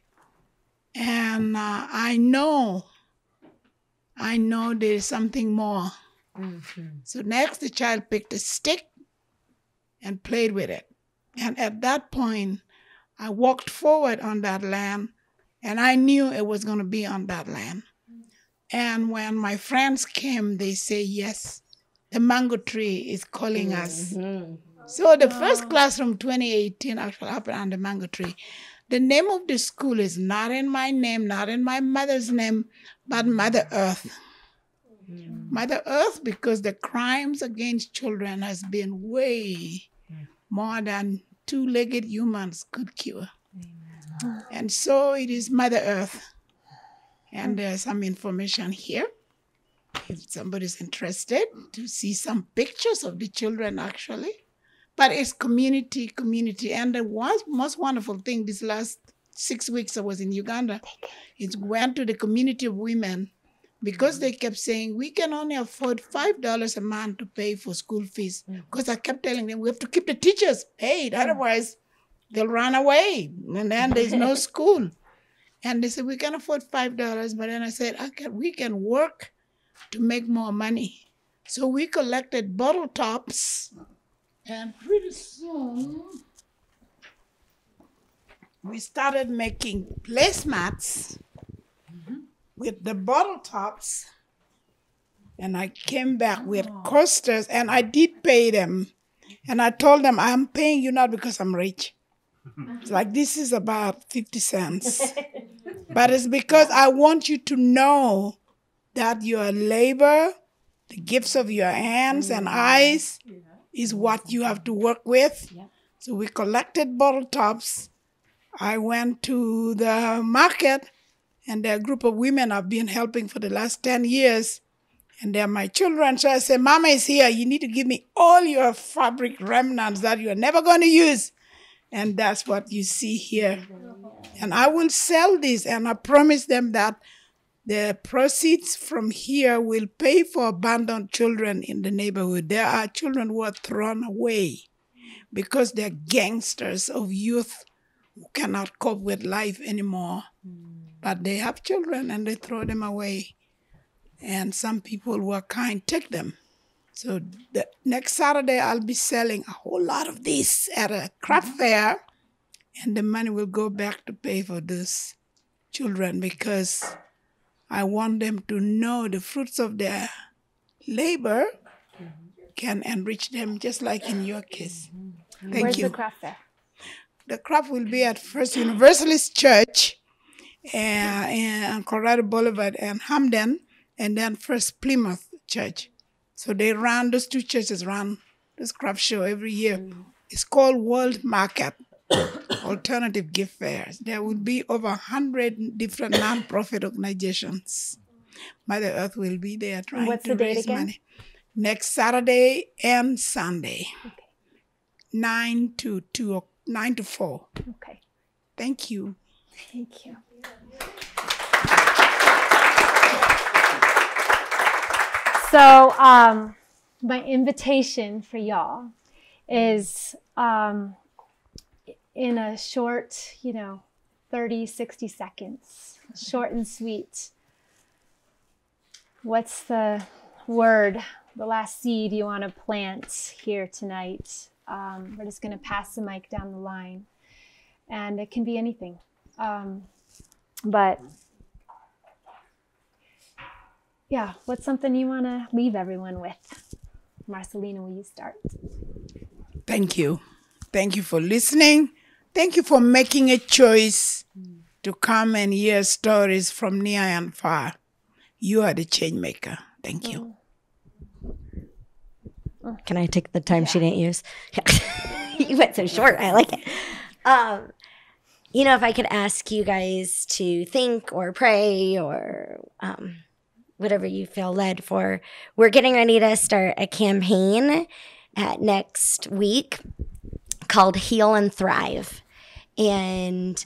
And I know there's something more. So next, the child picked a stick and played with it. And at that point, I walked forward on that land, and I knew it was going to be on that land. And when my friends came, they say, yes, the mango tree is calling us. So the first classroom 2018 actually happened on the mango tree. The name of the school is not in my name, not in my mother's name, but Mother Earth. Mother Earth, because the crimes against children has been way more than two-legged humans could cure. And so it is Mother Earth. And there's some information here, if somebody's interested, to see some pictures of the children actually. But it's community, community. And the most wonderful thing this last 6 weeks I was in Uganda, it went to the community of women, because they kept saying, we can only afford $5 a month to pay for school fees. Because I kept telling them, we have to keep the teachers paid. Otherwise, they'll run away. And then there's no school. And they said, we can afford $5. But then I said, we can work to make more money. So we collected bottle tops. And pretty soon, we started making placemats with the bottle tops, and I came back with coasters, and I did pay them. And I told them, I'm paying you not because I'm rich. It's like, this is about 50 cents. But it's because I want you to know that your labor, the gifts of your hands and eyes is what you have to work with. So we collected bottle tops. I went to the market, and they're a group of women I've been helping for the last 10 years. And they're my children. So I say, Mama is here. You need to give me all your fabric remnants that you're never going to use. And that's what you see here. And I will sell this, and I promise them that the proceeds from here will pay for abandoned children in the neighborhood. There are children who are thrown away because they're gangsters of youth who cannot cope with life anymore. But they have children and they throw them away. And some people who are kind take them. So the next Saturday, I'll be selling a whole lot of this at a craft fair. And the money will go back to pay for these children, because I want them to know the fruits of their labor can enrich them, just like in your case. Thank Where's you. Where's the craft fair? The craft will be at First Universalist Church and Colorado Boulevard and Hamden, and then First Plymouth Church. So they run, those two churches run this craft show every year. It's called World Market. Alternative gift fairs. There will be over 100 different nonprofit organizations. Mother Earth will be there trying What's to the raise date again? Money. Next Saturday and Sunday, 9 to 4. Okay. Thank you. Thank you. So my invitation for y'all is. In a short, 30, 60 seconds, short and sweet. What's the word, the last seed you want to plant here tonight? We're just going to pass the mic down the line, and it can be anything. But yeah, what's something you want to leave everyone with? Marcellina, will you start? Thank you. Thank you for listening. Thank you for making a choice to come and hear stories from near and far. You are the change maker. Thank you. Can I take the time she didn't use? You went so short. I like it. If I could ask you guys to think or pray or whatever you feel led for, we're getting ready to start a campaign next week called Heal and Thrive. And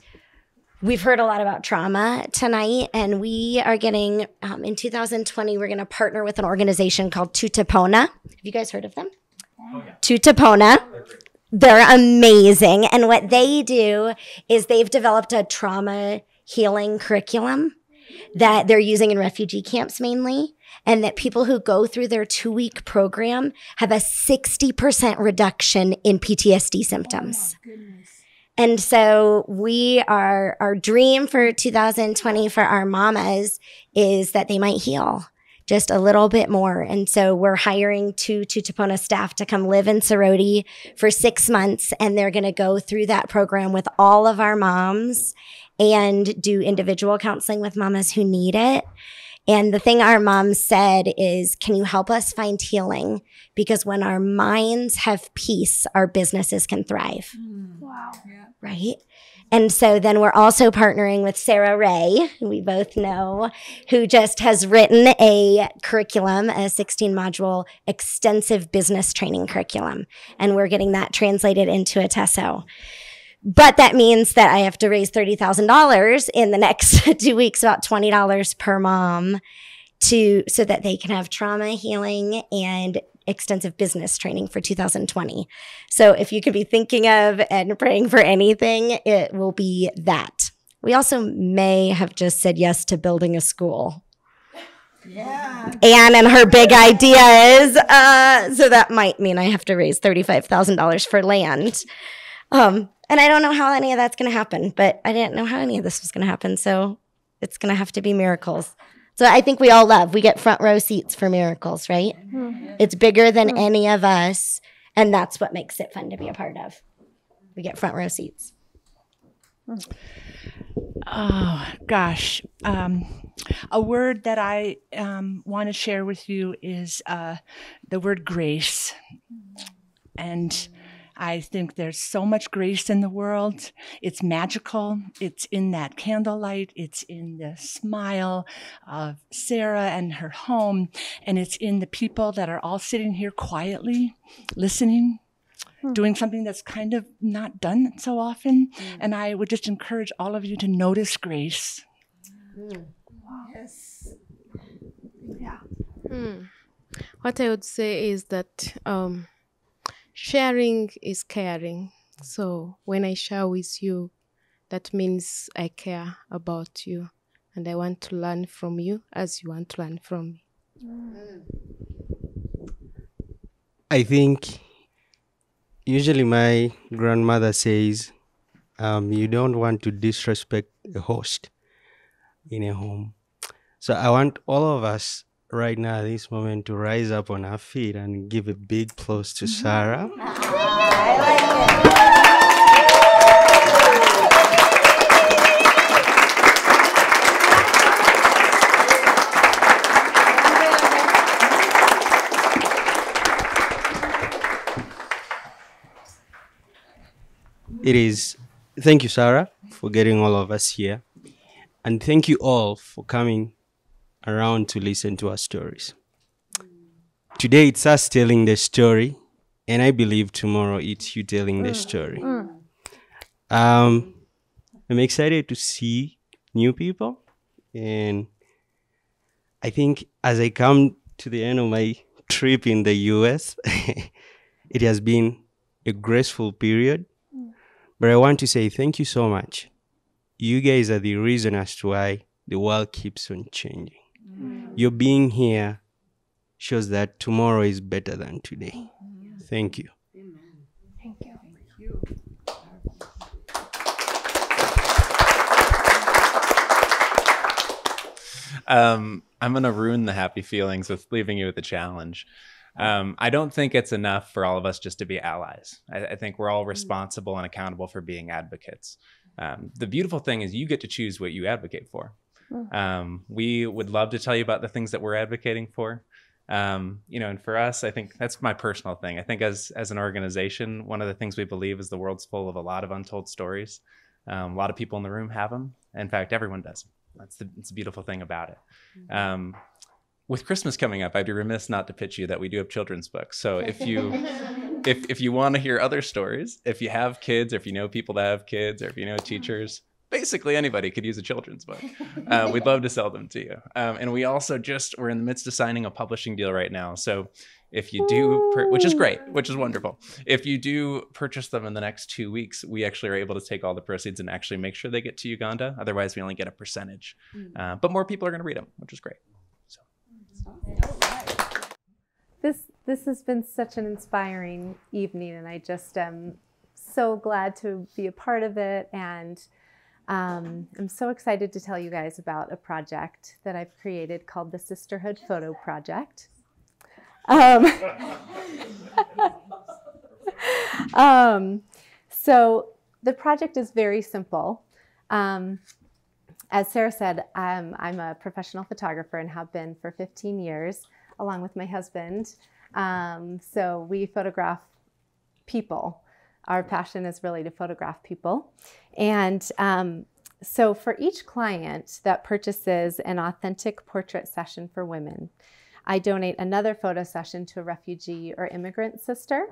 we've heard a lot about trauma tonight, and we are getting, in 2020, we're going to partner with an organization called Tutapona. Have you guys heard of them? Oh, yeah. Tutapona. They're amazing. And what they do is they've developed a trauma healing curriculum that they're using in refugee camps mainly, and that people who go through their 2-week program have a 60% reduction in PTSD symptoms. Oh my goodness. And so we are, our dream for 2020 for our mamas is that they might heal just a little bit more. And so we're hiring 2 Tutapona staff to come live in Soroti for 6 months, and they're going to go through that program with all of our moms and do individual counseling with mamas who need it. And the thing our mom said is, can you help us find healing? Because when our minds have peace, our businesses can thrive. Wow. Yeah. Right? And so then we're also partnering with Sarah Ray, who we both know, who just has written a curriculum, a 16-module extensive business training curriculum. And we're getting that translated into Ateso. But that means that I have to raise $30,000 in the next 2 weeks, about $20 per mom, so that they can have trauma healing and extensive business training for 2020. So if you could be thinking of and praying for anything, it will be that. We also may have just said yes to building a school. Yeah. Anne and her big ideas. So that might mean I have to raise $35,000 for land. And I don't know how any of that's going to happen, but I didn't know how any of this was going to happen. So it's going to have to be miracles. So I think we all love, we get front row seats for miracles, right? Mm-hmm. It's bigger than any of us. And that's what makes it fun to be a part of. We get front row seats. Oh, gosh. A word that I want to share with you is the word grace. And I think there's so much grace in the world. It's magical. It's in that candlelight. It's in the smile of Sarah and her home. And it's in the people that are all sitting here quietly listening. doing something that's kind of not done so often. And I would just encourage all of you to notice Grace. Wow. Yes. Yeah. What I would say is that sharing is caring. So when I share with you, that means I care about you and I want to learn from you as you want to learn from me. I think usually my grandmother says, you don't want to disrespect the host in a home. So I want all of us right now at this moment to rise up on our feet and give a big applause to Sarah. It is, thank you, Sarah, for getting all of us here. And thank you all for coming around to listen to our stories. Today, it's us telling the story. And I believe tomorrow, it's you telling the story. I'm excited to see new people. And I think as I come to the end of my trip in the US, it has been a graceful period. But I want to say thank you so much. You guys are the reason as to why the world keeps on changing. Your being here shows that tomorrow is better than today. Thank you. Amen. Thank you. Thank you. I'm going to ruin the happy feelings with leaving you with a challenge. I don't think it's enough for all of us just to be allies. I think we're all responsible and accountable for being advocates. The beautiful thing is you get to choose what you advocate for. We would love to tell you about the things that we're advocating for. You know, and for us, I think that's my personal thing. I think as an organization, one of the things we believe is the world's full of a lot of untold stories. A lot of people in the room have them. In fact, everyone does. That's the beautiful thing about it. With Christmas coming up, I'd be remiss not to pitch you that we do have children's books. So if you if you want to hear other stories, if you have kids, or if you know people that have kids, or if you know teachers, basically anybody could use a children's book. We'd love to sell them to you. And we also we're in the midst of signing a publishing deal right now. So if you do, which is great, which is wonderful. If you do purchase them in the next 2 weeks, we actually are able to take all the proceeds and actually make sure they get to Uganda. Otherwise, we only get a percentage. But more people are going to read them, which is great. This has been such an inspiring evening, and I just am so glad to be a part of it, and I'm so excited to tell you guys about a project that I've created called the Sisterhood Photo Project. So the project is very simple. As Sarah said, I'm a professional photographer and have been for 15 years, along with my husband. So we photograph people. Our passion is really to photograph people. And so for each client that purchases an authentic portrait session for women, I donate another photo session to a refugee or immigrant sister.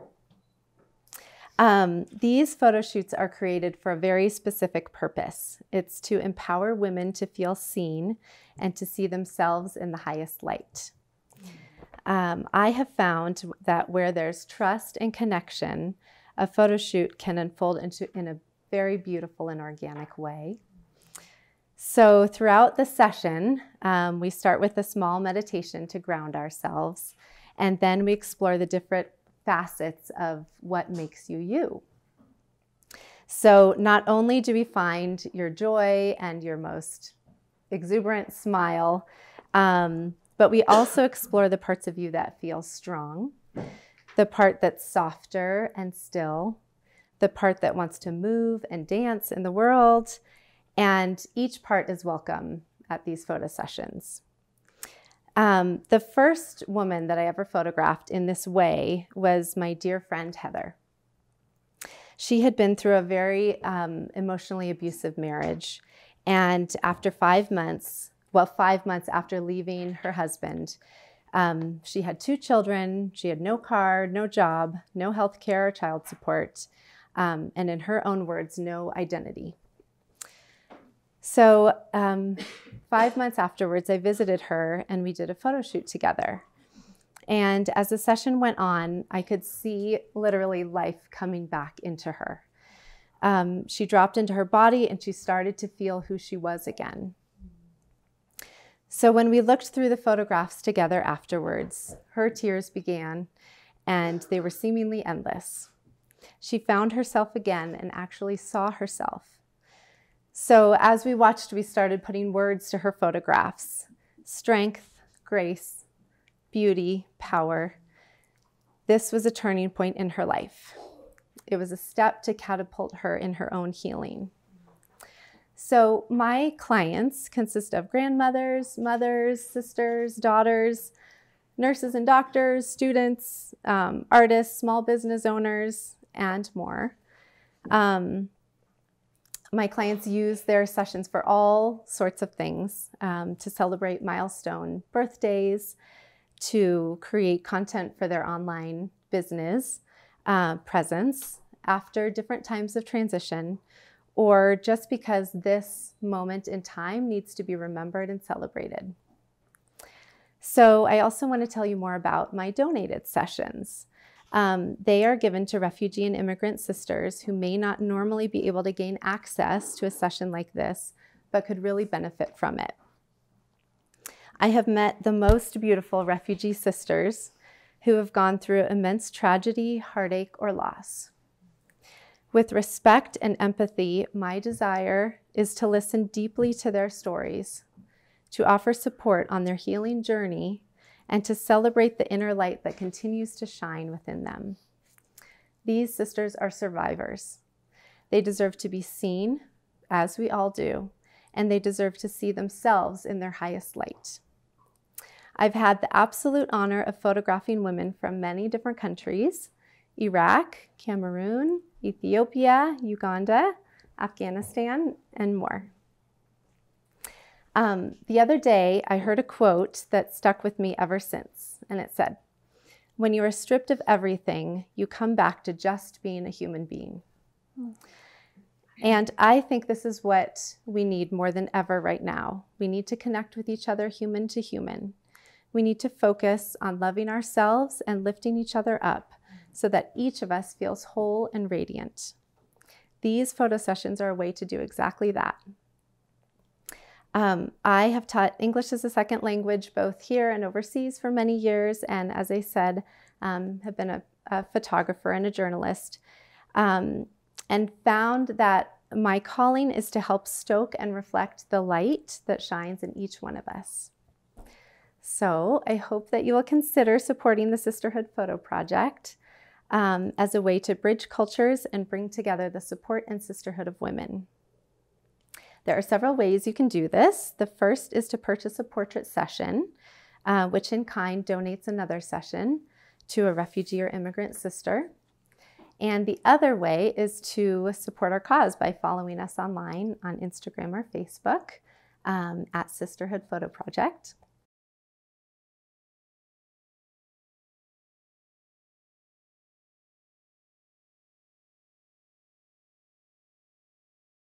These photo shoots are created for a very specific purpose. It's to empower women to feel seen and to see themselves in the highest light. I have found that where there's trust and connection, a photo shoot can unfold in a very beautiful and organic way. So throughout the session, we start with a small meditation to ground ourselves, and then we explore the different facets of what makes you you. So not only do we find your joy and your most exuberant smile, but we also explore the parts of you that feel strong, the part that's softer and still, the part that wants to move and dance in the world, and each part is welcome at these photo sessions. The first woman that I ever photographed in this way was my dear friend, Heather. She had been through a very emotionally abusive marriage. And after 5 months, 5 months after leaving her husband, She had two children. She had no car, no job, no health care or child support, and in her own words, no identity. So 5 months afterwards, I visited her and we did a photo shoot together. And as the session went on, I could see literally life coming back into her. She dropped into her body and she started to feel who she was again. So when we looked through the photographs together afterwards, her tears began and they were seemingly endless. She found herself again and actually saw herself. So as we watched, we started putting words to her photographs: strength, grace, beauty, power. This was a turning point in her life. It was a step to catapult her in her own healing. So my clients consist of grandmothers, mothers, sisters, daughters, nurses and doctors, students, artists, small business owners, and more. My clients use their sessions for all sorts of things, to celebrate milestone birthdays, to create content for their online business presence after different times of transition, or just because this moment in time needs to be remembered and celebrated. So I also want to tell you more about my donated sessions. They are given to refugee and immigrant sisters who may not normally be able to gain access to a session like this, but could really benefit from it. I have met the most beautiful refugee sisters who have gone through immense tragedy, heartache, or loss. With respect and empathy, my desire is to listen deeply to their stories, to offer support on their healing journey, and to celebrate the inner light that continues to shine within them. These sisters are survivors. They deserve to be seen, as we all do, and they deserve to see themselves in their highest light. I've had the absolute honor of photographing women from many different countries: Iraq, Cameroon, Ethiopia, Uganda, Afghanistan, and more. The other day, I heard a quote that stuck with me ever since, and it said, "When you are stripped of everything, you come back to just being a human being." And I think this is what we need more than ever right now. We need to connect with each other human to human. We need to focus on loving ourselves and lifting each other up, so that each of us feels whole and radiant. These photo sessions are a way to do exactly that. I have taught English as a second language both here and overseas for many years, and as I said, have been a photographer and a journalist, and found that my calling is to help stoke and reflect the light that shines in each one of us. So I hope that you will consider supporting the Sisterhood Photo Project as a way to bridge cultures and bring together the support and sisterhood of women. There are several ways you can do this. The first is to purchase a portrait session, which in kind donates another session to a refugee or immigrant sister. And the other way is to support our cause by following us online on Instagram or Facebook at Sisterhood Photo Project.